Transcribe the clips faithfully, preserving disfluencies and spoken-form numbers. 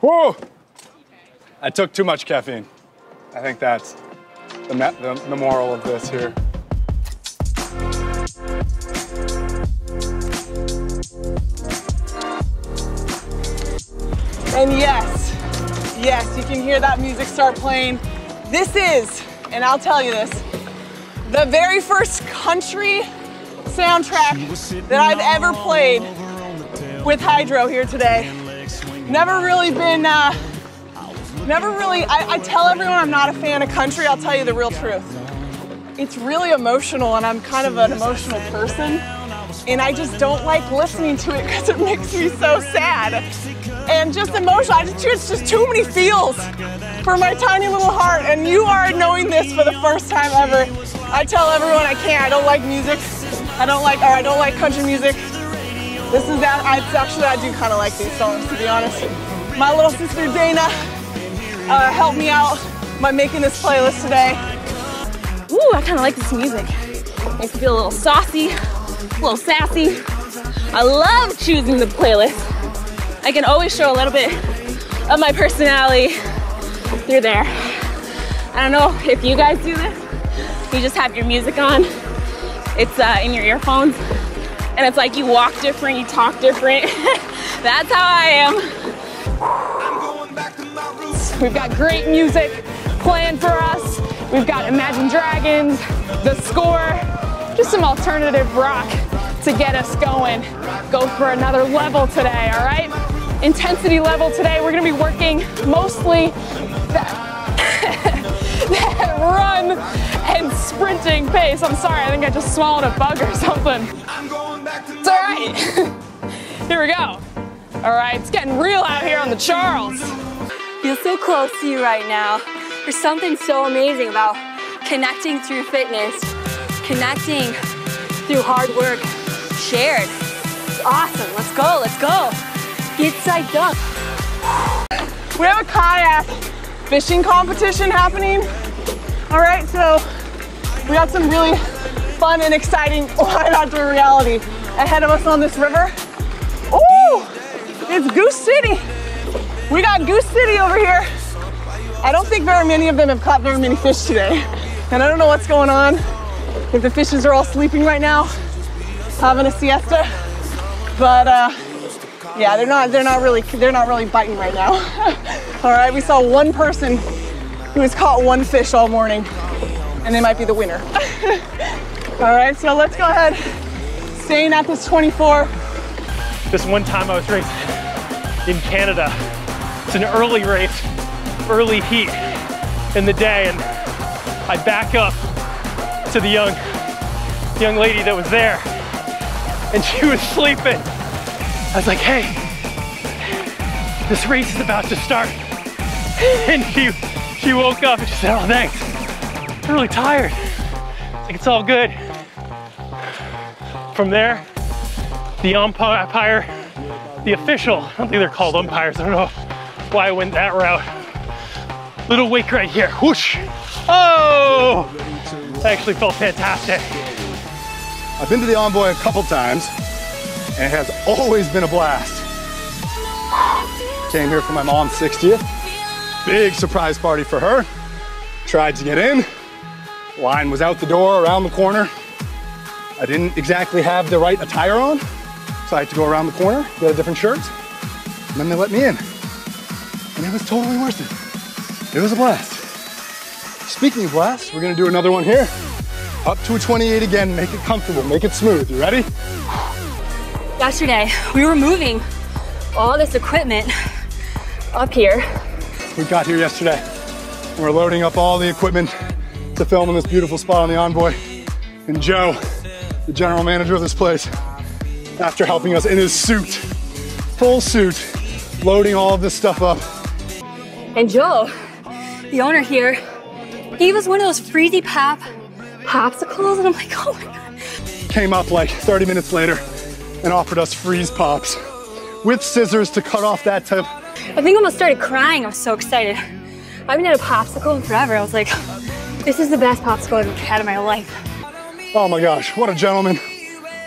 Whoa! I took too much caffeine. I think that's the, the, the moral of this here. And yes, yes, you can hear that music start playing. This is, and I'll tell you this, the very first country soundtrack that I've ever played with Hydrow here today. Never really been, uh, never really, I, I tell everyone I'm not a fan of country, I'll tell you the real truth. It's really emotional and I'm kind of an emotional person. And I just don't like listening to it because it makes me so sad and just emotional. I just, it's just too many feels for my tiny little heart. And you are knowing this for the first time ever. I tell everyone I can't. I don't like music. I don't like, or I don't like country music. This is that. I actually I do kind of like these songs, to be honest. My little sister Dana uh, helped me out by making this playlist today. Ooh, I kind of like this music. Makes me feel a little saucy. A little sassy. I love choosing the playlist. I can always show a little bit of my personality through there. I don't know if you guys do this. You just have your music on. It's uh, in your earphones. And it's like you walk different, you talk different. That's how I am. We've got great music planned for us. We've got Imagine Dragons, The Score. Just some alternative rock to get us going. Go for another level today, all right? Intensity level today, we're gonna be working mostly that, that run and sprinting pace. I'm sorry, I think I just swallowed a bug or something. It's all right. Here we go. All right, it's getting real out here on the Charles. Feels so close to you right now. There's something so amazing about connecting through fitness. Connecting through hard work, shared. It's awesome, let's go, let's go. Get psyched up. We have a kayak fishing competition happening. All right, so we got some really fun and exciting wild outdoor reality ahead of us on this river. Ooh, it's Goose City. We got Goose City over here. I don't think very many of them have caught very many fish today. And I don't know what's going on. If the fishes are all sleeping right now, having a siesta, but uh, yeah, they're not. They're not really. They're not really biting right now. All right, we saw one person who has caught one fish all morning, and they might be the winner. All right, so let's go ahead. Staying at this twenty-four. This one time I was racing in Canada. It's an early race, early heat in the day, and I back up to the young, young lady that was there, and she was sleeping. I was like, hey, this race is about to start. And she, she woke up and she said, oh, thanks. I'm really tired. It's like, it's all good. From there, the umpire, the official, I don't think they're called umpires. I don't know why I went that route. Little wake right here, whoosh. Oh! I actually felt fantastic. I've been to the Envoy a couple times, and it has always been a blast. Came here for my mom's sixtieth. Big surprise party for her. Tried to get in. Line was out the door, around the corner. I didn't exactly have the right attire on, so I had to go around the corner, get a different shirt, and then they let me in. And it was totally worth it. It was a blast. Speaking of blasts, we're gonna do another one here. Up to a twenty-eight again, make it comfortable, make it smooth. You ready? Yesterday, we were moving all this equipment up here. We got here yesterday. We're loading up all the equipment to film in this beautiful spot on the Envoy. And Joe, the general manager of this place, after helping us in his suit, full suit, loading all of this stuff up. And Joe, the owner here, gave us one of those freezy pop popsicles, and I'm like, oh my God. Came up like thirty minutes later and offered us freeze pops with scissors to cut off that tip. I think I almost started crying. I was so excited. I haven't had a popsicle in forever. I was like, this is the best popsicle I've ever had in my life. Oh my gosh, what a gentleman.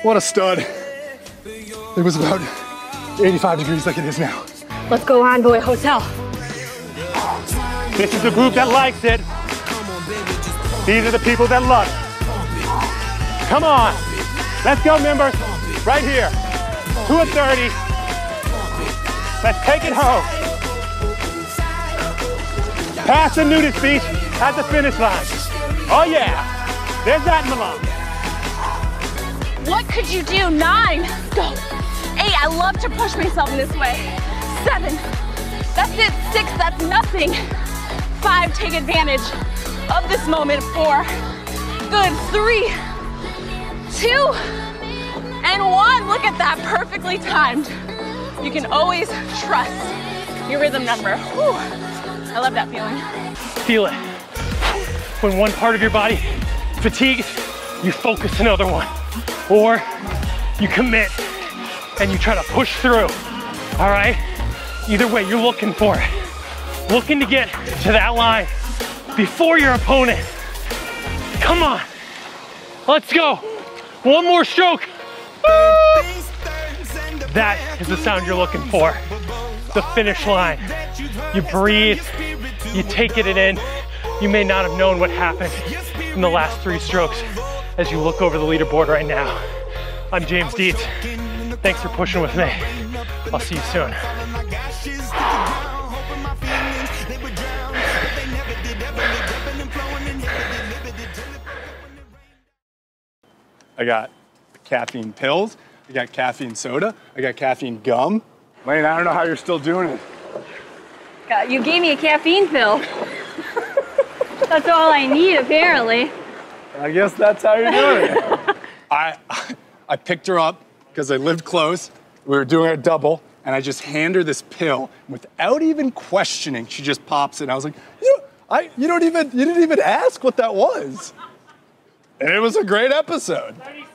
What a stud. It was about eighty-five degrees like it is now. Let's go Envoy Hotel. This is the group that likes it. These are the people that love it. Come on. Let's go, members. Right here. two thirty. Let's take it home. Past the nudist beach at the finish line. Oh, yeah. There's that in Milan. What could you do? Nine. Go. Eight. I love to push myself in this way. Seven. That's it. Six. That's nothing. Five. Take advantage of this moment. Four. Good. Three. Two. And one. Look at that. Perfectly timed. You can always trust your rhythm number. Whew. I love that feeling. Feel it. When one part of your body fatigues, you focus another one. Or you commit and you try to push through. All right? Either way, you're looking for it. Looking to get to that line before your opponent. Come on. Let's go. One more stroke. Woo! That is the sound you're looking for. The finish line. You breathe, you take it in. You may not have known what happened in the last three strokes as you look over the leaderboard right now. I'm James Dietz. Thanks for pushing with me. I'll see you soon. I got caffeine pills, I got caffeine soda, I got caffeine gum. Lane, I don't know how you're still doing it. God, you gave me a caffeine pill. That's all I need, apparently. I guess that's how you're doing it. I, I picked her up because I lived close. We were doing a double, and I just hand her this pill without even questioning. She just pops it. I was like, you, I, you don't even, you didn't even ask what that was. And it was a great episode.